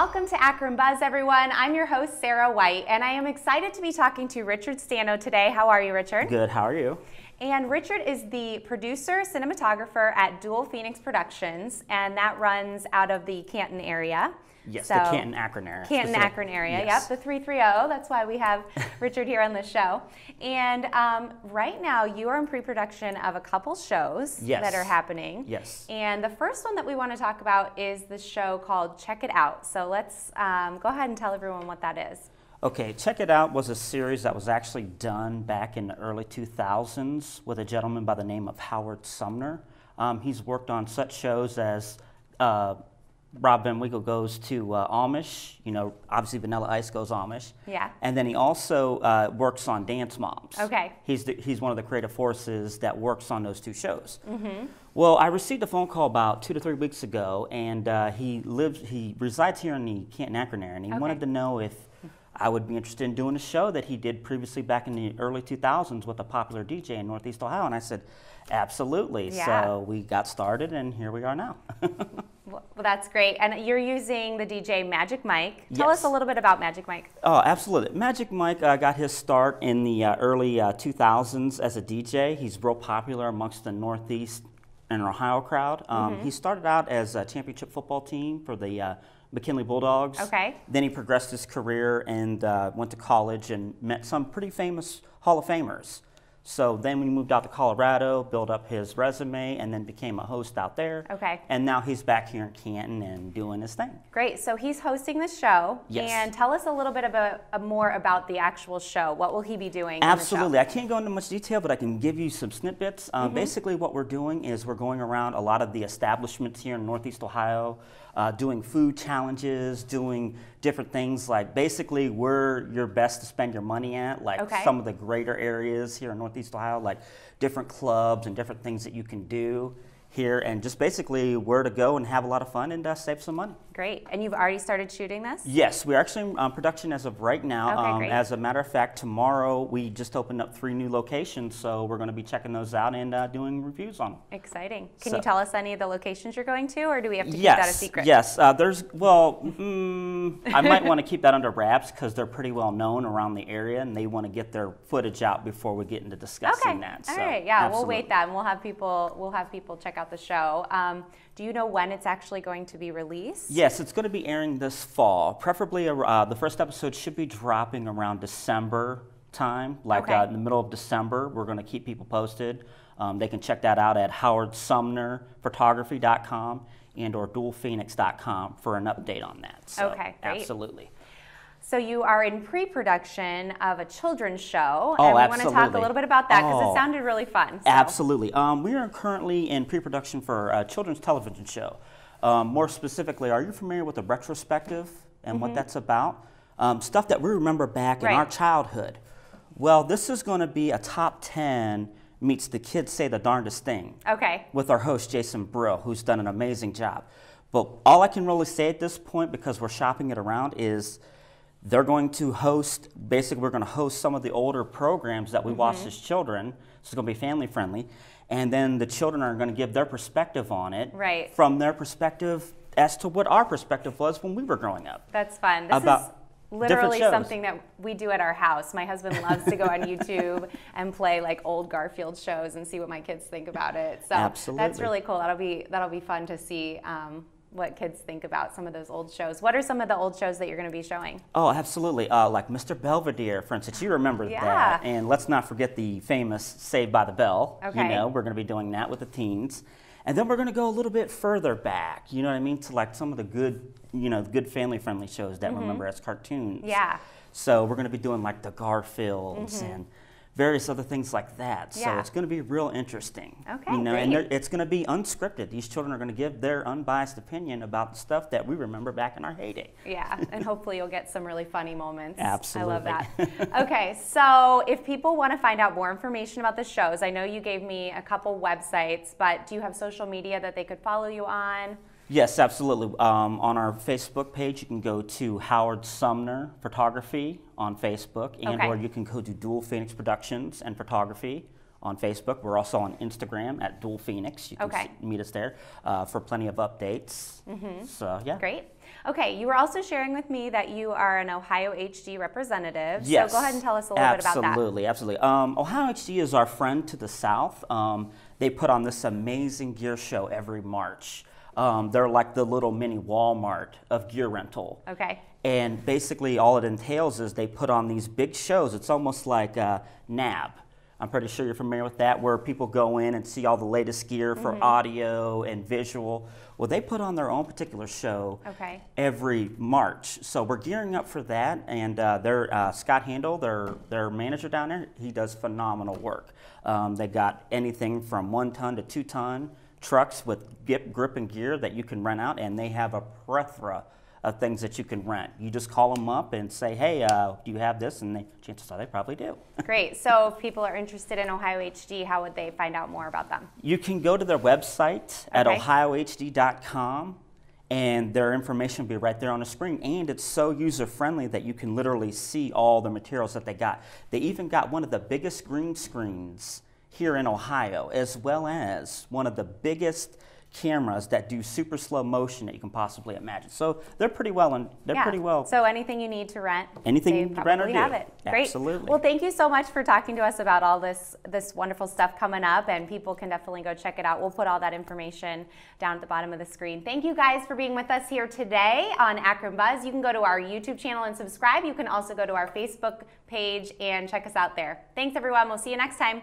Welcome to Akron Buzz, everyone. I'm your host, Sarah White, and I am excited to be talking to Richard Stano today. How are you, Richard? Good, how are you? And Richard is the producer, cinematographer at Dual Phoenix Productions, and that runs out of the Canton area. Yes, so, the Canton-Akron area. Canton-Akron area, yes. Yep, the 330. That's why we have Richard here on the show. And right now, you are in pre-production of a couple shows that are happening. Yes. And the first one that we want to talk about is the show called Check It Out. So let's go ahead and tell everyone what that is. Okay, Check It Out was a series that was actually done back in the early 2000s with a gentleman by the name of Howard Sumner. He's worked on such shows as Rob Benwegel goes to Amish, you know, obviously Vanilla Ice goes Amish. Yeah. And then he also works on Dance Moms. Okay. He's one of the creative forces that works on those two shows. Mm-hmm. Well, I received a phone call about 2 to 3 weeks ago, and he resides here in the Canton-Akron area, and he wanted to know if I would be interested in doing a show that he did previously back in the early 2000s with a popular DJ in Northeast Ohio. And I said, absolutely. Yeah. So we got started, and here we are now. Well, that's great. And you're using the DJ Magic Mike. Tell us a little bit about Magic Mike. Oh, absolutely. Magic Mike got his start in the early 2000s as a DJ. He's real popular amongst the Northeast and Ohio crowd. He started out as a championship football team for the McKinley Bulldogs. Okay. Then he progressed his career and went to college and met some pretty famous Hall of Famers. So then we moved out to Colorado, built up his resume, and then became a host out there. Okay. And now he's back here in Canton and doing his thing. Great. So he's hosting the show. Yes. And tell us a little bit about, more about the actual show. What will he be doing? Absolutely. I can't go into much detail, but I can give you some snippets. Basically, what we're doing is we're going around a lot of the establishments here in Northeast Ohio, doing food challenges, doing different things like basically where you're best to spend your money at, like some of the greater areas here in Northeast Ohio, like different clubs and different things that you can do here, and just basically where to go and have a lot of fun and save some money. Great. And you've already started shooting this? Yes, we're actually in production as of right now. Great. As a matter of fact, tomorrow we just opened up 3 new locations, so we're going to be checking those out and doing reviews on them. Exciting. Can you tell us any of the locations you're going to, or do we have to keep that a secret? Yes, there's, well, I might want to keep that under wraps because they're pretty well known around the area, and they want to get their footage out before we get into discussing that. All right, yeah, absolutely. We'll wait that, and we'll have people check out the show. Do you know when it's actually going to be released? Yes, it's going to be airing this fall. Preferably, the first episode should be dropping around December time, like in the middle of December. We're going to keep people posted. They can check that out at howardsumnerphotography.com and or dualphoenix.com for an update on that. So, great. Absolutely. So you are in pre-production of a children's show, and we want to talk a little bit about that because it sounded really fun. So. Absolutely. We are currently in pre-production for a children's television show. More specifically, are you familiar with the retrospective and what that's about? Stuff that we remember back in our childhood. Well, this is going to be a top 10 meets the kids say the darndest thing. Okay. With our host, Jason Brill, who's done an amazing job. But all I can really say at this point, because we're shopping it around, is they're going to host, basically we're going to host some of the older programs that we watched as children, so it's going to be family friendly, and then the children are going to give their perspective on it from their perspective as to what our perspective was when we were growing up. That's fun. This is literally something that we do at our house. My husband loves to go on YouTube and play like old Garfield shows and see what my kids think about it. So that's really cool. That'll be fun to see. What kids think about some of those old shows. What are some of the old shows that you're going to be showing? Oh, absolutely. Like Mr. Belvedere, for instance. You remember that. And let's not forget the famous Saved by the Bell. Okay. You know, we're going to be doing that with the teens. And then we're going to go a little bit further back, you know what I mean, to like some of the good, you know, good family-friendly shows that remember as cartoons. Yeah. So we're going to be doing like the Garfields and various other things like that. Yeah. So it's going to be real interesting. Okay, you know, great. And it's going to be unscripted. These children are going to give their unbiased opinion about the stuff that we remember back in our heyday. Yeah, and hopefully you'll get some really funny moments. Absolutely. I love that. Okay, so if people want to find out more information about the shows, I know you gave me a couple websites, but do you have social media that they could follow you on? Yes, absolutely. On our Facebook page, you can go to Howard Sumner Photography on Facebook, and or you can go to Dual Phoenix Productions and Photography on Facebook. We're also on Instagram at Dual Phoenix. You can meet us there for plenty of updates. So, yeah. Great. Okay, you were also sharing with me that you are an Ohio HD representative. Yes. So go ahead and tell us a little bit about that. Absolutely. Ohio HD is our friend to the south. They put on this amazing gear show every March. They're like the little mini Walmart of gear rental. Okay. And basically all it entails is they put on these big shows. It's almost like NAB. I'm pretty sure you're familiar with that, where people go in and see all the latest gear for audio and visual. Well, they put on their own particular show every March. So we're gearing up for that, and Scott Handel, their manager down there, he does phenomenal work. They got anything from 1-ton to 2-ton trucks with grip and gear that you can rent out, and they have a plethora of things that you can rent. You just call them up and say, hey, do you have this? And chances are they probably do. Great. So if people are interested in Ohio HD, how would they find out more about them? You can go to their website at OhioHD.com, and their information will be right there on the screen. And it's so user-friendly that you can literally see all the materials that they got. They even got one of the biggest green screens here in Ohio, as well as one of the biggest cameras that do super slow motion that you can possibly imagine. So they're pretty well, and they're pretty well. So anything you need to rent, anything you need to rent, or do. Great. Absolutely. Well, thank you so much for talking to us about all this wonderful stuff coming up, and people can definitely go check it out. We'll put all that information down at the bottom of the screen. Thank you guys for being with us here today on Akron Buzz. You can go to our YouTube channel and subscribe. You can also go to our Facebook page and check us out there. Thanks everyone. We'll see you next time.